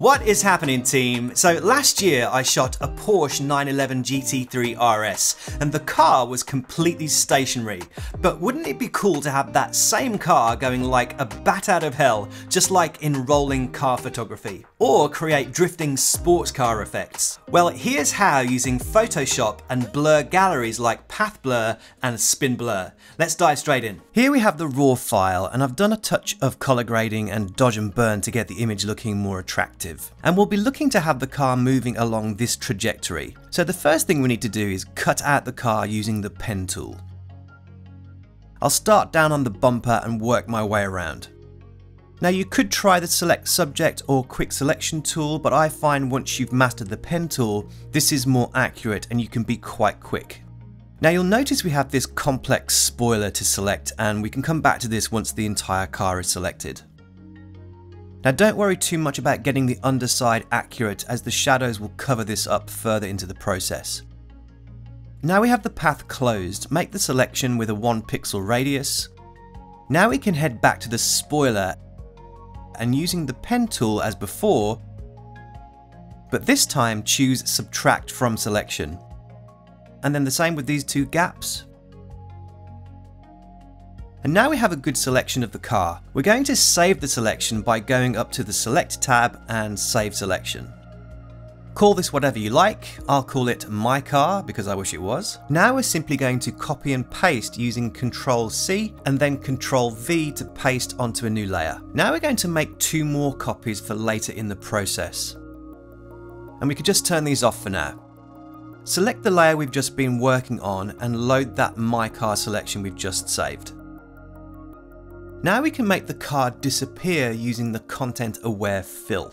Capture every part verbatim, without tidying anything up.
What is happening, team? So last year I shot a Porsche nine eleven G T three R S and the car was completely stationary. But wouldn't it be cool to have that same car going like a bat out of hell, just like in rolling car photography? Or create drifting sports car effects? Well, here's how using Photoshop and blur galleries like Path Blur and Spin Blur. Let's dive straight in. Here we have the raw file and I've done a touch of color grading and dodge and burn to get the image looking more attractive. And we'll be looking to have the car moving along this trajectory. So the first thing we need to do is cut out the car using the pen tool. I'll start down on the bumper and work my way around. Now you could try the select subject or quick selection tool, but I find once you've mastered the pen tool, this is more accurate and you can be quite quick. Now you'll notice we have this complex spoiler to select, and we can come back to this once the entire car is selected. Now don't worry too much about getting the underside accurate, as the shadows will cover this up further into the process. Now we have the path closed, make the selection with a one pixel radius. Now we can head back to the spoiler and using the pen tool as before, but this time choose subtract from selection. And then the same with these two gaps. And now we have a good selection of the car. We're going to save the selection by going up to the Select tab and Save Selection. Call this whatever you like. I'll call it My Car because I wish it was. Now we're simply going to copy and paste using control C and then control V to paste onto a new layer. Now we're going to make two more copies for later in the process. And we could just turn these off for now. Select the layer we've just been working on and load that My Car selection we've just saved. Now we can make the car disappear using the Content Aware Fill.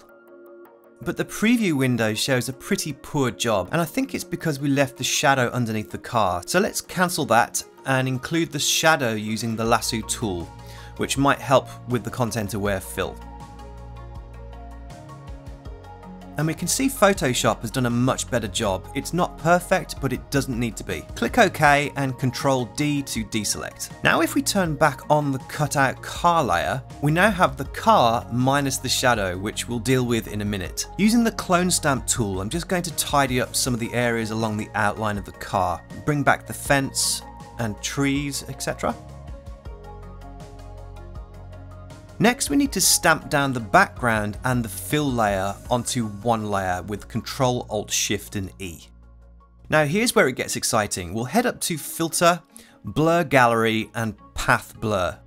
But the preview window shows a pretty poor job, and I think it's because we left the shadow underneath the car. So let's cancel that and include the shadow using the lasso tool, which might help with the Content Aware Fill. And we can see Photoshop has done a much better job. It's not perfect, but it doesn't need to be. Click OK and control D to deselect. Now if we turn back on the cutout car layer, we now have the car minus the shadow, which we'll deal with in a minute. Using the clone stamp tool, I'm just going to tidy up some of the areas along the outline of the car. Bring back the fence and trees, et cetera. Next, we need to stamp down the background and the fill layer onto one layer with control alt shift and E. Now here's where it gets exciting. We'll head up to Filter, Blur Gallery and Path Blur.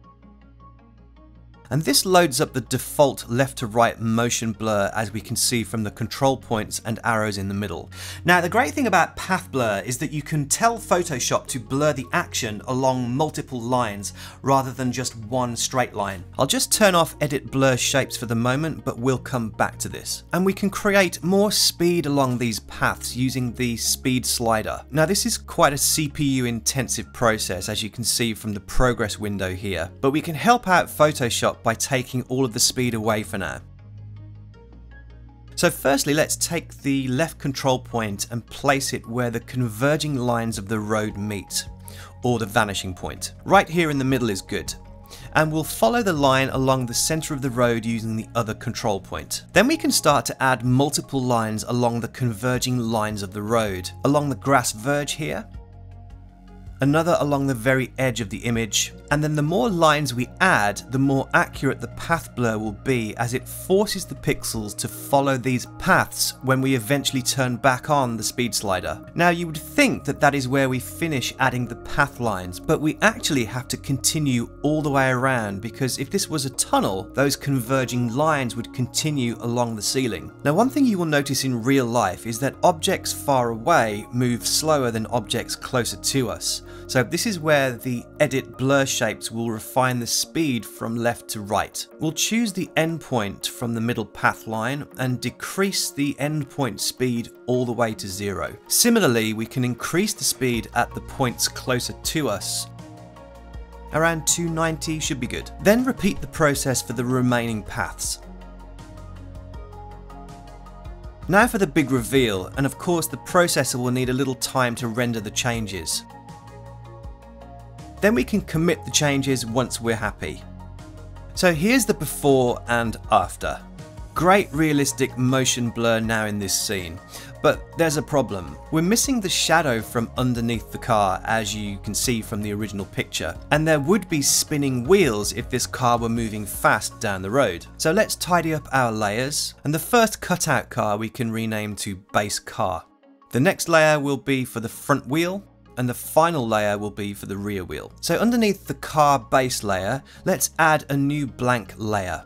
And this loads up the default left to right motion blur, as we can see from the control points and arrows in the middle. Now the great thing about Path Blur is that you can tell Photoshop to blur the action along multiple lines rather than just one straight line. I'll just turn off edit blur shapes for the moment, but we'll come back to this. And we can create more speed along these paths using the speed slider. Now this is quite a C P U intensive process, as you can see from the progress window here, but we can help out Photoshop by taking all of the speed away for now. So firstly, let's take the left control point and place it where the converging lines of the road meet, or the vanishing point. Right here in the middle is good. And we'll follow the line along the center of the road using the other control point. Then we can start to add multiple lines along the converging lines of the road, along the grass verge here, another along the very edge of the image, and then the more lines we add, the more accurate the path blur will be, as it forces the pixels to follow these paths when we eventually turn back on the speed slider. Now you would think that that is where we finish adding the path lines, but we actually have to continue all the way around, because if this was a tunnel, those converging lines would continue along the ceiling. Now one thing you will notice in real life is that objects far away move slower than objects closer to us. So this is where the edit blur shapes will refine the speed from left to right. We'll choose the endpoint from the middle path line and decrease the endpoint speed all the way to zero. Similarly, we can increase the speed at the points closer to us. Around two ninety should be good. Then repeat the process for the remaining paths. Now for the big reveal, and of course the processor will need a little time to render the changes. Then we can commit the changes once we're happy. So here's the before and after. Great realistic motion blur now in this scene, but there's a problem. We're missing the shadow from underneath the car, as you can see from the original picture, and there would be spinning wheels if this car were moving fast down the road. So let's tidy up our layers, and the first cutout car we can rename to base car. The next layer will be for the front wheel, and the final layer will be for the rear wheel. So underneath the car base layer, let's add a new blank layer,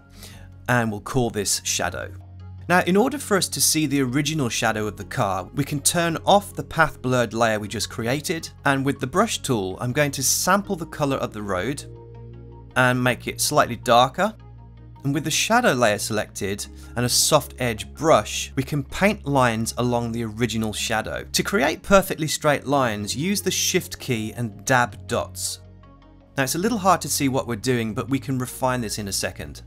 and we'll call this shadow. Now, in order for us to see the original shadow of the car, we can turn off the path blurred layer we just created, and with the brush tool, I'm going to sample the color of the road and make it slightly darker. And with the shadow layer selected and a soft edge brush, we can paint lines along the original shadow. To create perfectly straight lines, use the shift key and dab dots. Now, it's a little hard to see what we're doing, but we can refine this in a second.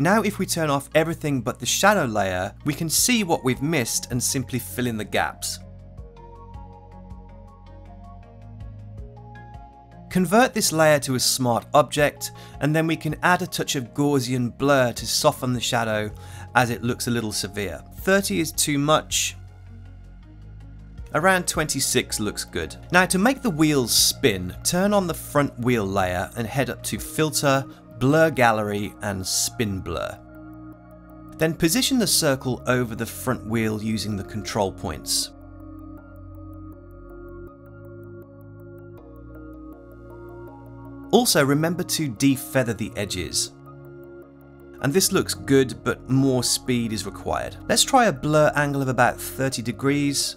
Now, if we turn off everything but the shadow layer, we can see what we've missed and simply fill in the gaps. Convert this layer to a smart object, and then we can add a touch of Gaussian blur to soften the shadow, as it looks a little severe. thirty is too much. Around twenty-six looks good. Now, to make the wheels spin, turn on the front wheel layer and head up to Filter, Blur Gallery, and Spin Blur. Then position the circle over the front wheel using the control points. Also, remember to defeather the edges. And this looks good, but more speed is required. Let's try a blur angle of about thirty degrees.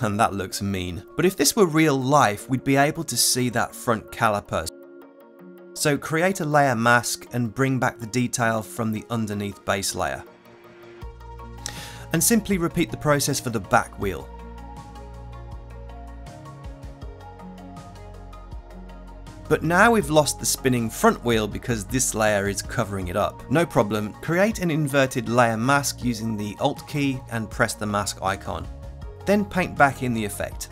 And that looks mean. But if this were real life, we'd be able to see that front caliper. So create a layer mask and bring back the detail from the underneath base layer. And simply repeat the process for the back wheel. But now we've lost the spinning front wheel because this layer is covering it up. No problem, create an inverted layer mask using the Alt key and press the mask icon. Then paint back in the effect.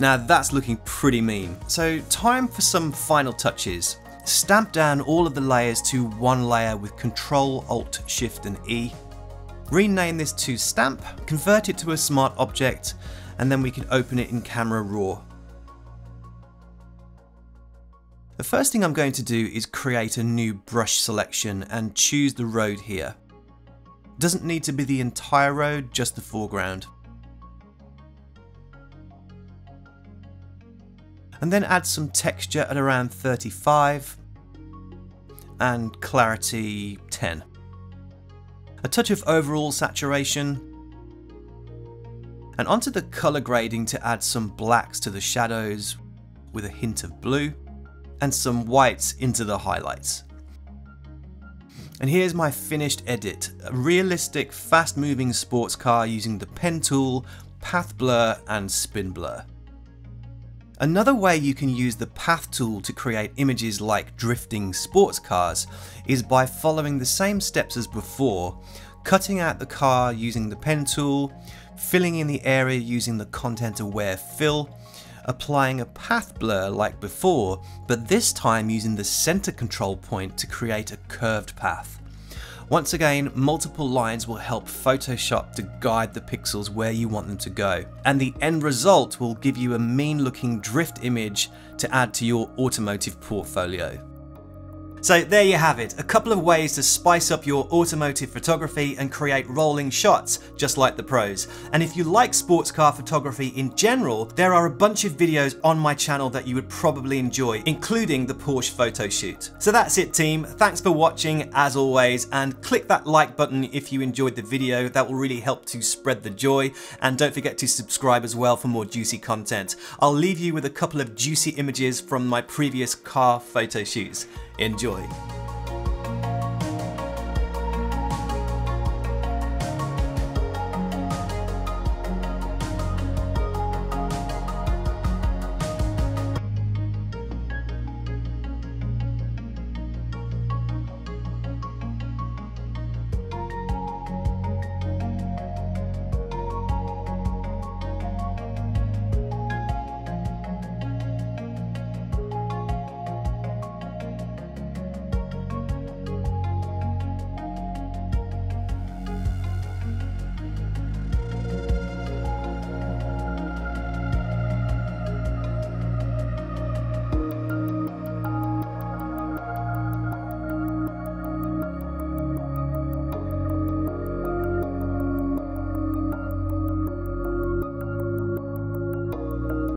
Now that's looking pretty mean. So time for some final touches. Stamp down all of the layers to one layer with Control, Alt, Shift and E. Rename this to Stamp, convert it to a smart object, and then we can open it in Camera Raw. The first thing I'm going to do is create a new brush selection and choose the road here. Doesn't need to be the entire road, just the foreground. And then add some texture at around thirty-five and clarity ten. A touch of overall saturation. And onto the color grading to add some blacks to the shadows with a hint of blue, and some whites into the highlights. And here's my finished edit, a realistic fast-moving sports car using the pen tool, path blur and spin blur. Another way you can use the path tool to create images like drifting sports cars is by following the same steps as before, cutting out the car using the pen tool, filling in the area using the Content Aware Fill, applying a path blur like before, but this time using the center control point to create a curved path. Once again, multiple lines will help Photoshop to guide the pixels where you want them to go, and the end result will give you a mean-looking drift image to add to your automotive portfolio. So there you have it, a couple of ways to spice up your automotive photography and create rolling shots, just like the pros. And if you like sports car photography in general, there are a bunch of videos on my channel that you would probably enjoy, including the Porsche photo shoot. So that's it, team. Thanks for watching, as always, and click that like button if you enjoyed the video. That will really help to spread the joy. And don't forget to subscribe as well for more juicy content. I'll leave you with a couple of juicy images from my previous car photo shoots. Enjoy.